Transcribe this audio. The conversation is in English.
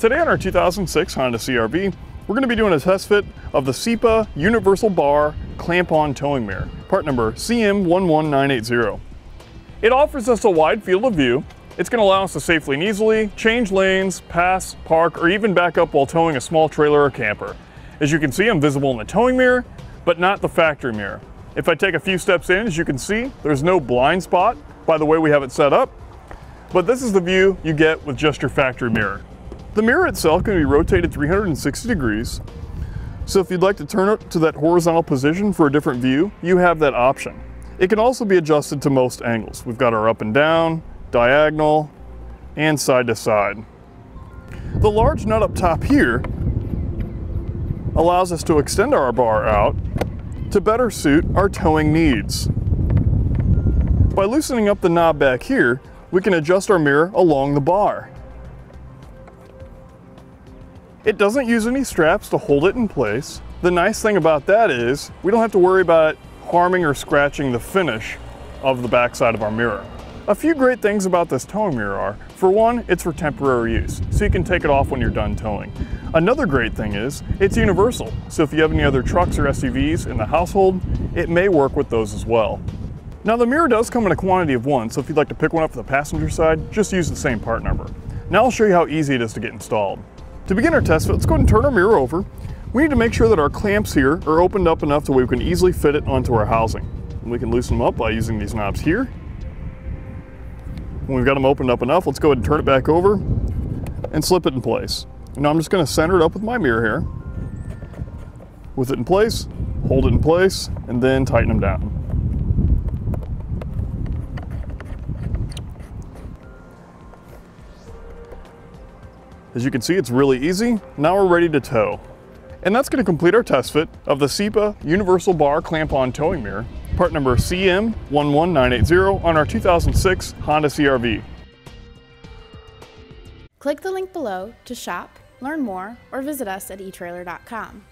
Today on our 2006 Honda CR-V, we're going to be doing a test fit of the CIPA Universal Bar Clamp-On Towing Mirror, part number CM11980. It offers us a wide field of view. It's going to allow us to safely and easily change lanes, pass, park, or even back up while towing a small trailer or camper. As you can see, I'm visible in the towing mirror, but not the factory mirror. If I take a few steps in, as you can see, there's no blind spot by the way we have it set up, but this is the view you get with just your factory mirror. The mirror itself can be rotated 360 degrees, so if you'd like to turn it to that horizontal position for a different view, you have that option. It can also be adjusted to most angles. We've got our up and down, diagonal, and side to side. The large nut up top here allows us to extend our bar out to better suit our towing needs. By loosening up the knob back here, we can adjust our mirror along the bar. It doesn't use any straps to hold it in place. The nice thing about that is we don't have to worry about harming or scratching the finish of the backside of our mirror. A few great things about this towing mirror are, for one, it's for temporary use, so you can take it off when you're done towing. Another great thing is, it's universal, so if you have any other trucks or SUVs in the household, it may work with those as well. Now the mirror does come in a quantity of one, so if you'd like to pick one up for the passenger side, just use the same part number. Now I'll show you how easy it is to get installed. To begin our test fit, let's go ahead and turn our mirror over. We need to make sure that our clamps here are opened up enough so we can easily fit it onto our housing. And we can loosen them up by using these knobs here. When we've got them opened up enough, let's go ahead and turn it back over and slip it in place. Now I'm just going to center it up with my mirror here. With it in place, hold it in place, and then tighten them down. As you can see, it's really easy. Now we're ready to tow. And that's going to complete our test fit of the CIPA Universal Bar Clamp-On Towing Mirror, part number CM11980 on our 2006 Honda CR-V. Click the link below to shop, learn more, or visit us at eTrailer.com.